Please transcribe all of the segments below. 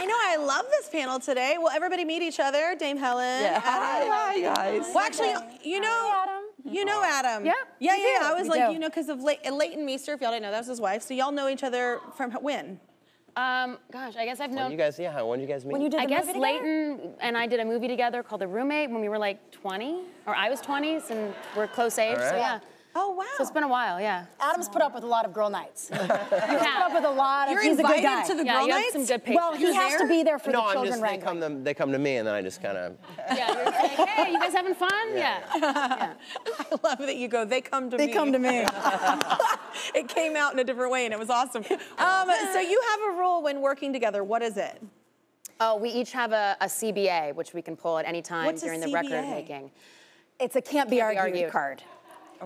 I know, I love this panel today. Will everybody meet each other? Dame Helen. Yeah. Hi guys. Well, actually, you know, Adam. You know Adam. Yeah. Yeah, yeah. I was like, you know, because of Leighton Meester, if y'all didn't know, that was his wife. So y'all know each other from when? Gosh, I guess I've known. You guys, yeah. When did you guys meet? When you did the movie together? Leighton and I did a movie together called The Roommate when we were like 20, or I was 20s, and we're close age. Right. So yeah. Oh, wow. So it's been a while, yeah. Adam's put up with a lot of girl nights. He's put up with a lot of, he's a good guy. To the girl nights? Some good patience. Well, he has to be there for the children wrangling. No, they come to me and then I just kind of... Yeah, you're like, hey, you guys having fun? Yeah. I love that you go, they come to me. They come to me. It came out in a different way and it was awesome. So you have a rule when working together. What is it? Oh, we each have a CBA, which we can pull at any time during the record making. It's a can't be argued card.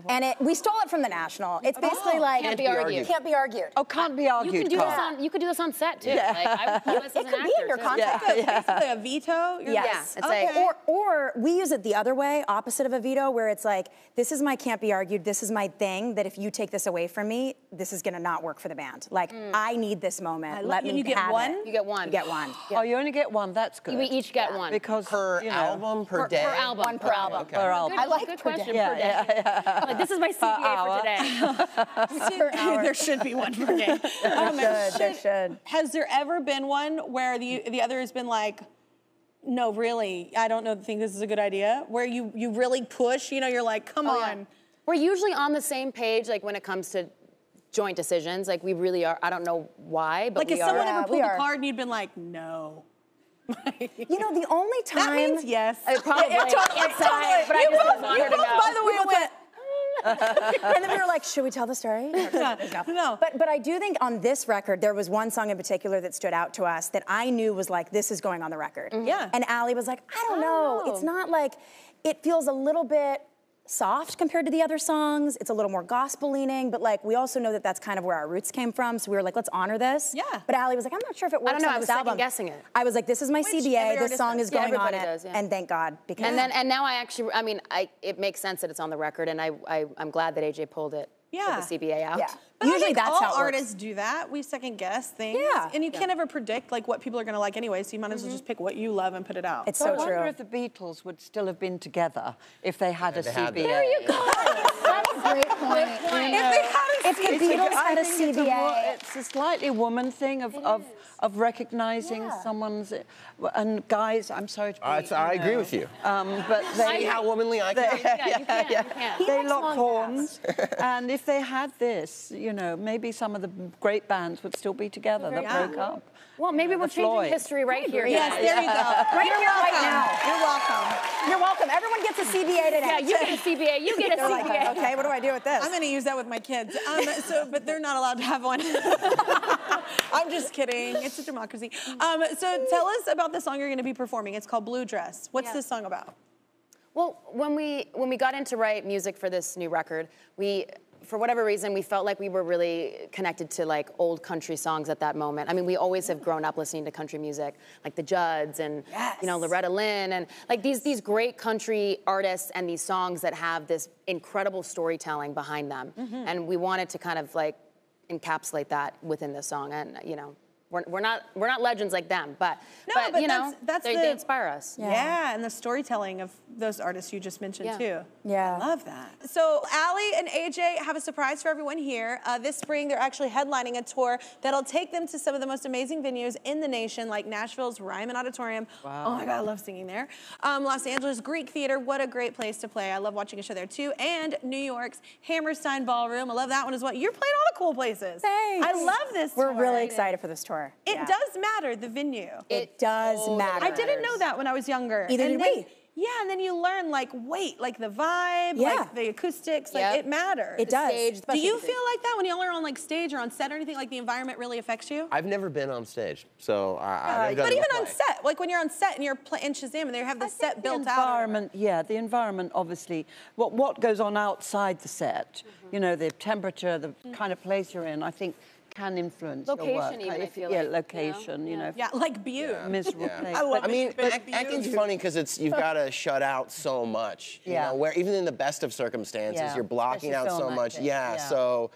And we stole it from the National. It's basically like can't be argued. Oh, can't be argued. You can do this on set too. Yeah. Like, I would this it as could an be actor, in your contract. Yeah. Yeah. Basically a veto. Yes. Yeah. Okay. Or we use it the other way, opposite of a veto, where it's like, this is my can't be argued. This is my thing. That if you take this away from me, this is going to not work for the band. Like I need this moment. You get one. You get one. Oh, you only get one. That's good. We each get one. Because per album, per day. Per album. One per album. Per album. I like per day. Like, this is my CBA for today. There should be one per day. There should. Has there ever been one where the other has been like, no, really, I don't know, think this is a good idea? Where you really push, you know, you're like, come on. Yeah. We're usually on the same page, like when it comes to joint decisions. Like we really are, I don't know why, but like we are. Like if someone ever pulled a card and you'd been like, no. You know, the only time. That means yes. Probably. But you both, by the way, went. And then we were like, should we tell the story? No. But I do think on this record, there was one song in particular that stood out to us that I knew was like, this is going on the record. Mm-hmm. Yeah. And Aly was like, I don't know. It's not like, it feels a little bit soft compared to the other songs. It's a little more gospel leaning, but like, we also know that that's kind of where our roots came from. So we were like, let's honor this. Yeah. But Aly was like, I'm not sure if it works on this album. I don't know, I was second guessing it. I was like, this is my CBA, this song is going on it, and thank God. Because and now I actually, I mean, it makes sense that it's on the record, and I'm glad that AJ pulled it. Yeah. Put the CBA out. Yeah. But usually that's how it works. All artists do that. We second guess things. Yeah. And you can't ever predict like what people are going to like anyway, so you might as well just pick what you love and put it out. It's so true. I wonder if the Beatles would still have been together if they had a CBA. There you go. That's a great point. If the Beatles had a CBA. It's a slightly woman thing of recognizing someone's, and guys, I'm sorry to be, I agree with you. But they, see how womanly I can. They lock horns, and if they had this, you know, maybe some of the great bands would still be together that broke up. Well, maybe we're changing history right here. Yes, there you go. Right here, right now. You're welcome. You're welcome. Everyone gets a CBA today. Yeah, you get a CBA. You get a CBA. Okay, what do I do with this? I'm going to use that with my kids. But they're not allowed to have one. I'm just kidding. It's a democracy. So tell us about the song you're going to be performing. It's called Blue Dress. What's this song about? Well, when we got in to write music for this new record, we, for whatever reason, we felt like we were really connected to like old country songs at that moment. I mean, we always have grown up listening to country music, like the Judds and you know, Loretta Lynn, and like these great country artists and these songs that have this incredible storytelling behind them. And we wanted to kind of like encapsulate that within this song, and you know, we're not legends like them, but you know, they inspire us. Yeah. And the storytelling of those artists you just mentioned too. Yeah, I love that. So Aly and AJ have a surprise for everyone here. This spring, they're actually headlining a tour that'll take them to some of the most amazing venues in the nation, like Nashville's Ryman Auditorium. Wow. Oh my God, I love singing there. Los Angeles Greek Theater, what a great place to play. I love watching a show there too. And New York's Hammerstein Ballroom. I love that one as well. You're playing all the cool places. Thanks. I love this tour. We're really excited for this tour. It does matter, the venue. It does matter. I didn't know that when I was younger. Either did we. Yeah, and then you learn like, wait, like the vibe, like the acoustics, like it matters. It does. Stage, do you feel like that when y'all are on like stage or on set or anything, like the environment really affects you? I've never been on stage, so I've never done But even on set, like when you're on set and you're playing Shazam and they have the set built out. The environment obviously, what goes on outside the set, you know, the temperature, the kind of place you're in, I think, can influence your work. Even, I feel like, location, you know. Yeah, like miserable place. I mean, acting's funny because it's, you've got to shut out so much. You know, where even in the best of circumstances, you're blocking out so much. So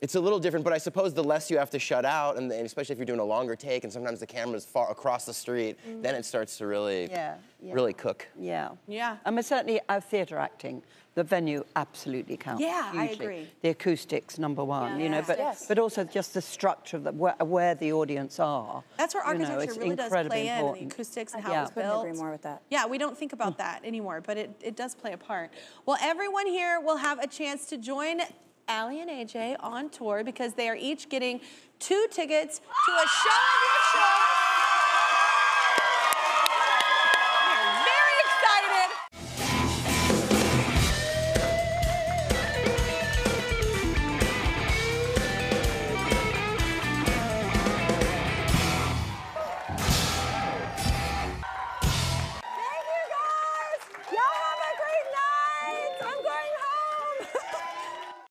It's a little different, but I suppose the less you have to shut out, and especially if you're doing a longer take, and sometimes the camera's far across the street, then it starts to really, really cook. Yeah. Yeah. I mean, certainly theatre acting, the venue absolutely counts. Yeah, usually. I agree. The acoustics, number one, you know, but also just the structure of the, where the audience are. That's where architecture really does play important. In, the acoustics and how it's built. I couldn't agree more with that. Yeah, we don't think about that anymore, but it does play a part. Well, everyone here will have a chance to join Aly and AJ on tour because they are each getting 2 tickets to a show of your choice.